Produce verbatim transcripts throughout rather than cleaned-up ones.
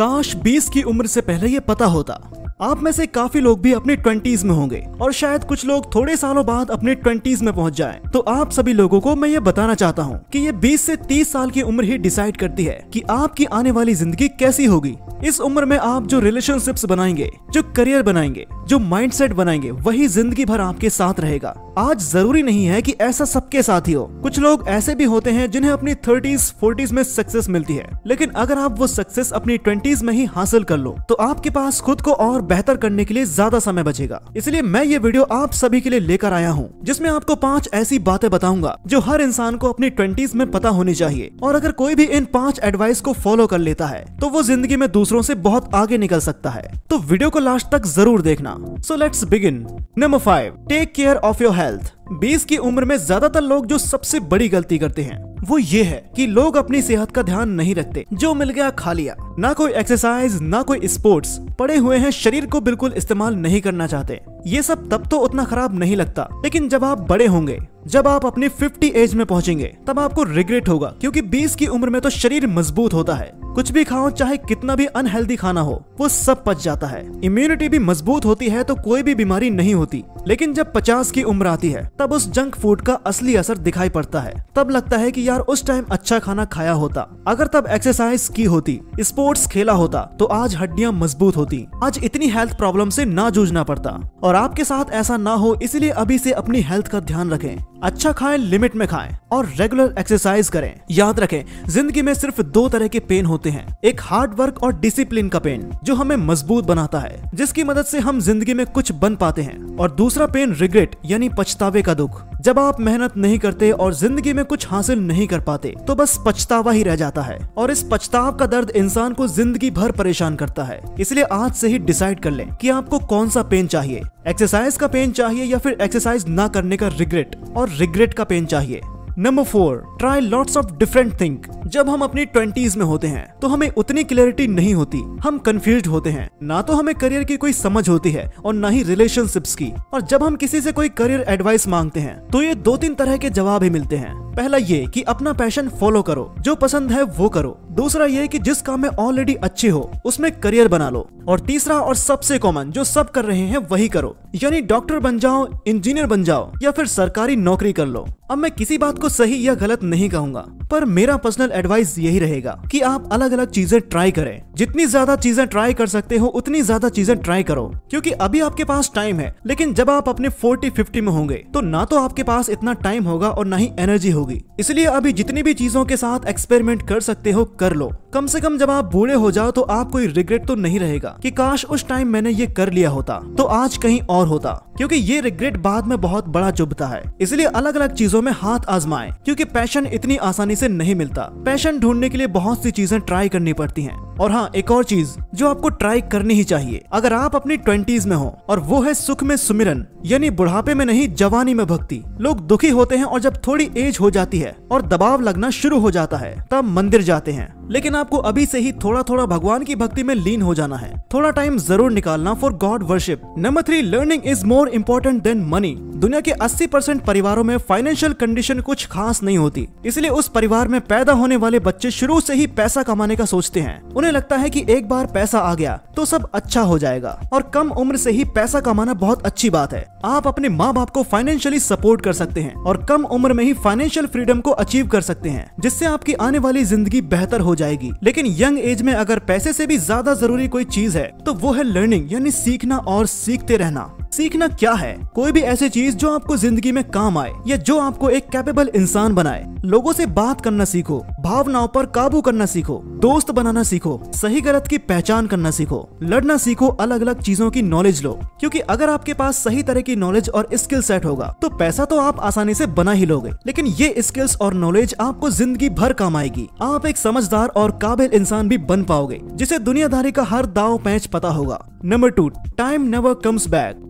काश बीस की उम्र से पहले ये पता होता। आप में से काफी लोग भी अपने ट्वेंटीज में होंगे और शायद कुछ लोग थोड़े सालों बाद अपने ट्वेंटीज में पहुंच जाएं। तो आप सभी लोगों को मैं ये बताना चाहता हूं कि ये बीस से तीस साल की उम्र ही डिसाइड करती है कि आपकी आने वाली जिंदगी कैसी होगी। इस उम्र में आप जो रिलेशनशिप्स बनाएंगे, जो करियर बनाएंगे, जो माइंडसेट बनाएंगे, वही जिंदगी भर आपके साथ रहेगा। आज जरूरी नहीं है कि ऐसा सबके साथ ही हो। कुछ लोग ऐसे भी होते हैं जिन्हें अपनी थर्टीज फोर्टीज में सक्सेस मिलती है, लेकिन अगर आप वो सक्सेस अपनी ट्वेंटीज में ही हासिल कर लो तो आपके पास खुद को और बेहतर करने के लिए ज्यादा समय बचेगा। इसलिए मैं ये वीडियो आप सभी के लिए लेकर आया हूँ, जिसमें आपको पांच ऐसी बातें बताऊंगा जो हर इंसान को अपनी ट्वेंटीज में पता होनी चाहिए। और अगर कोई भी इन पांच एडवाइस को फॉलो कर लेता है तो वो जिंदगी में दूसरों से बहुत आगे निकल सकता है। तो वीडियो को लास्ट तक जरूर देखना। So let's begin. Number five, take care of your health. बीस की उम्र में ज्यादातर लोग जो सबसे बड़ी गलती करते हैं वो ये है कि लोग अपनी सेहत का ध्यान नहीं रखते। जो मिल गया खा लिया, ना कोई एक्सरसाइज, ना कोई स्पोर्ट्स, पड़े हुए हैं, शरीर को बिल्कुल इस्तेमाल नहीं करना चाहते। ये सब तब तो उतना खराब नहीं लगता, लेकिन जब आप बड़े होंगे, जब आप अपनी पचास एज में पहुंचेंगे, तब आपको रिग्रेट होगा, क्योंकि बीस की उम्र में तो शरीर मजबूत होता है। कुछ भी खाओ, चाहे कितना भी अनहेल्दी खाना हो, वो सब पच जाता है। इम्यूनिटी भी मजबूत होती है तो कोई भी बीमारी नहीं होती। लेकिन जब पचास की उम्र आती है तब उस जंक फूड का असली असर दिखाई पड़ता है। तब लगता है कि यार उस टाइम अच्छा खाना खाया होता, अगर तब एक्सरसाइज की होती, स्पोर्ट्स खेला होता, तो आज हड्डियां मजबूत होती, आज इतनी हेल्थ प्रॉब्लम से ना जूझना पड़ता। और आपके साथ ऐसा ना हो, इसलिए अभी से अपनी हेल्थ का ध्यान रखें। अच्छा खाएं, लिमिट में खाएं और रेगुलर एक्सरसाइज करें। याद रखें, जिंदगी में सिर्फ दो तरह के पेन होते हैं, एक हार्ड वर्क और डिसिप्लिन का पेन, जो हमें मजबूत बनाता है, जिसकी मदद से हम जिंदगी में कुछ बन पाते हैं, और दूसरा पेन रिग्रेट यानी पछतावे का दुख। जब आप मेहनत नहीं करते और जिंदगी में कुछ हासिल नहीं कर पाते तो बस पछतावा ही रह जाता है, और इस पछताव का दर्द इंसान को जिंदगी भर परेशान करता है। इसलिए आज से ही डिसाइड कर लें कि आपको कौन सा पेन चाहिए। एक्सरसाइज का पेन चाहिए या फिर एक्सरसाइज ना करने का रिग्रेट, और रिग्रेट का पेन चाहिए। Number four, try lots of different thing. जब हम अपनी ट्वेंटीज में होते हैं तो हमें उतनी क्लैरिटी नहीं होती, हम कंफ्यूज होते हैं, ना तो हमें करियर की कोई समझ होती है और ना ही रिलेशनशिप्स की। और जब हम किसी से कोई करियर एडवाइस मांगते हैं तो ये दो तीन तरह के जवाब ही मिलते हैं। पहला ये कि अपना पैशन फॉलो करो, जो पसंद है वो करो। दूसरा ये कि जिस काम में ऑलरेडी अच्छे हो उसमें करियर बना लो। और तीसरा और सबसे कॉमन, जो सब कर रहे हैं वही करो, यानी डॉक्टर बन जाओ, इंजीनियर बन जाओ या फिर सरकारी नौकरी कर लो। अब मैं किसी बात को सही या गलत नहीं कहूंगा, पर मेरा पर्सनल एडवाइस यही रहेगा कि आप अलग अलग चीजें ट्राई करें। जितनी ज्यादा चीजें ट्राई कर सकते हो उतनी ज्यादा चीजें ट्राई करो, क्योंकि अभी आपके पास टाइम है। लेकिन जब आप अपने चालीस पचास में होंगे तो ना तो आपके पास इतना टाइम होगा और ना ही एनर्जी होगी। इसलिए अभी जितनी भी चीजों के साथ एक्सपेरिमेंट कर सकते हो कर लो। कम से कम जब आप बूढ़े हो जाओ तो आप कोई रिग्रेट तो नहीं रहेगा कि काश उस टाइम मैंने ये कर लिया होता तो आज कहीं और होता, क्योंकि ये रिग्रेट बाद में बहुत बड़ा चुभता है। इसलिए अलग अलग चीजों में हाथ आजमाएं, क्योंकि पैशन इतनी आसानी से नहीं मिलता। पैशन ढूंढने के लिए बहुत सी चीजें ट्राई करनी पड़ती हैं। और हाँ, एक और चीज जो आपको ट्राई करनी ही चाहिए अगर आप अपनी ट्वेंटीज में हो, और वो है सुख में सुमिरन, यानी बुढ़ापे में नहीं जवानी में भक्ति। लोग दुखी होते हैं और जब थोड़ी एज हो जाती है और दबाव लगना शुरू हो जाता है तब मंदिर जाते हैं। लेकिन आपको अभी से ही थोड़ा थोड़ा भगवान की भक्ति में लीन हो जाना है, थोड़ा टाइम जरूर निकालना for God worship. Number three, learning is more important than money. दुनिया के अस्सी परसेंट परिवारों में फाइनेंशियल कंडीशन कुछ खास नहीं होती, इसलिए उस परिवार में पैदा होने वाले बच्चे शुरू से ही पैसा कमाने का सोचते हैं। उन्हें लगता है कि एक बार पैसा आ गया तो सब अच्छा हो जाएगा, और कम उम्र से ही पैसा कमाना बहुत अच्छी बात है। आप अपने माँ बाप को फाइनेंशियली सपोर्ट कर सकते हैं और कम उम्र में ही फाइनेंशियल फ्रीडम को अचीव कर सकते हैं, जिससे आपकी आने वाली जिंदगी बेहतर हो जाएगी। लेकिन यंग एज में अगर पैसे से भी ज्यादा जरूरी कोई चीज है तो वो है लर्निंग, यानी सीखना और सीखते रहना। सीखना क्या है? कोई भी ऐसी चीज जो आपको जिंदगी में काम आए या जो आपको एक कैपेबल इंसान बनाए। लोगों से बात करना सीखो, भावनाओं पर काबू करना सीखो, दोस्त बनाना सीखो, सही गलत की पहचान करना सीखो, लड़ना सीखो, अलग अलग चीजों की नॉलेज लो। क्योंकि अगर आपके पास सही तरह की नॉलेज और स्किल सेट होगा तो पैसा तो आप आसानी से बना ही लोगे, लेकिन ये स्किल्स और नॉलेज आपको जिंदगी भर काम आएगी। आप एक समझदार और काबिल इंसान भी बन पाओगे, जिसे दुनियादारी का हर दाव पेंच पता होगा। Number two, time never comes back.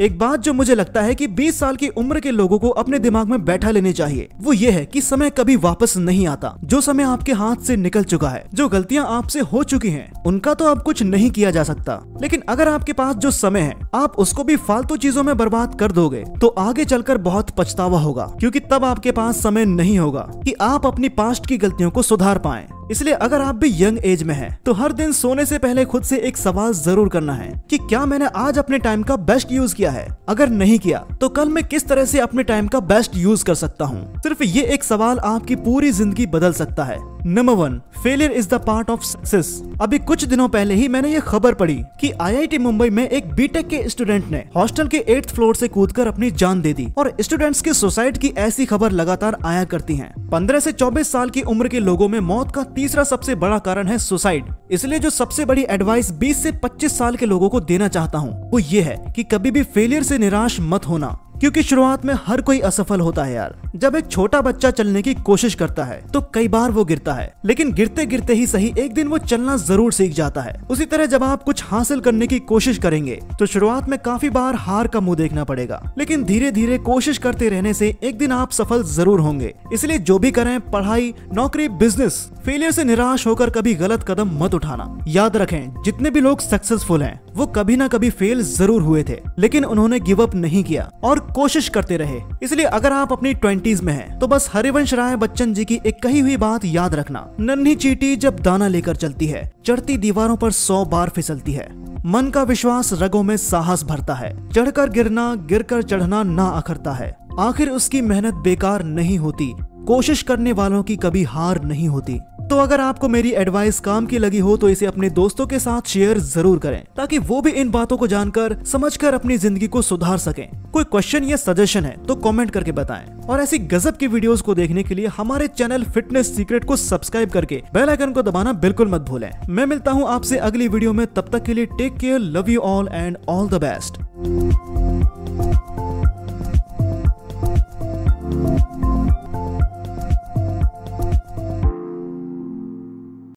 एक बात जो मुझे लगता है कि बीस साल की उम्र के लोगों को अपने दिमाग में बैठा लेनी चाहिए वो ये है कि समय कभी वापस नहीं आता। जो समय आपके हाथ से निकल चुका है, जो गलतियां आपसे हो चुकी हैं, उनका तो अब कुछ नहीं किया जा सकता। लेकिन अगर आपके पास जो समय है आप उसको भी फालतू चीजों में बर्बाद कर दोगे तो आगे चलकर बहुत पछतावा होगा, क्योंकि तब आपके पास समय नहीं होगा कि आप अपनी पास्ट की गलतियों को सुधार पाए। इसलिए अगर आप भी यंग एज में हैं, तो हर दिन सोने से पहले खुद से एक सवाल जरूर करना है कि क्या मैंने आज अपने टाइम का बेस्ट यूज किया है। अगर नहीं किया तो कल मैं किस तरह से अपने टाइम का बेस्ट यूज कर सकता हूँ। सिर्फ ये एक सवाल आपकी पूरी जिंदगी बदल सकता है। Number one, failure is the part of success. अभी कुछ दिनों पहले ही मैंने ये खबर पढ़ी कि आईआईटी मुंबई में एक बीटेक के स्टूडेंट ने हॉस्टल के एट्थ फ्लोर से कूदकर अपनी जान दे दी। और स्टूडेंट्स की सुसाइड की ऐसी खबर लगातार आया करती हैं। पंद्रह से चौबीस साल की उम्र के लोगों में मौत का तीसरा सबसे बड़ा कारण है सुसाइड। इसलिए जो सबसे बड़ी एडवाइस बीस से पच्चीस साल के लोगों को देना चाहता हूँ वो ये है कि कभी भी फेलियर से निराश मत होना, क्योंकि शुरुआत में हर कोई असफल होता है यार। जब एक छोटा बच्चा चलने की कोशिश करता है तो कई बार वो गिरता है, लेकिन गिरते गिरते ही सही एक दिन वो चलना जरूर सीख जाता है। उसी तरह जब आप कुछ हासिल करने की कोशिश करेंगे तो शुरुआत में काफी बार हार का मुंह देखना पड़ेगा, लेकिन धीरे धीरे कोशिश करते रहने से एक दिन आप सफल जरूर होंगे। इसलिए जो भी करें, पढ़ाई, नौकरी, बिजनेस, फेलियर से निराश होकर कभी गलत कदम मत उठाना। याद रखें, जितने भी लोग सक्सेसफुल हैं वो कभी ना कभी फेल जरूर हुए थे, लेकिन उन्होंने गिव अप नहीं किया और कोशिश करते रहे। इसलिए अगर आप अपनी ट्वेंटीज में हैं तो बस हरिवंश राय बच्चन जी की एक कही हुई बात याद रखना, नन्ही चींटी जब दाना लेकर चलती है, चढ़ती दीवारों पर सौ बार फिसलती है। मन का विश्वास रगों में साहस भरता है, चढ़कर गिरना, गिरकर चढ़ना ना अखरता है। आखिर उसकी मेहनत बेकार नहीं होती, कोशिश करने वालों की कभी हार नहीं होती। तो अगर आपको मेरी एडवाइस काम की लगी हो तो इसे अपने दोस्तों के साथ शेयर जरूर करें, ताकि वो भी इन बातों को जानकर समझकर अपनी जिंदगी को सुधार सकें। कोई क्वेश्चन या सजेशन है तो कमेंट करके बताएं। और ऐसी गजब की वीडियोस को देखने के लिए हमारे चैनल फिटनेस सीक्रेट को सब्सक्राइब करके बेल आइकन को दबाना बिल्कुल मत भूलें। मैं मिलता हूँ आपसे अगली वीडियो में, तब तक के लिए take care, love you all and all the best.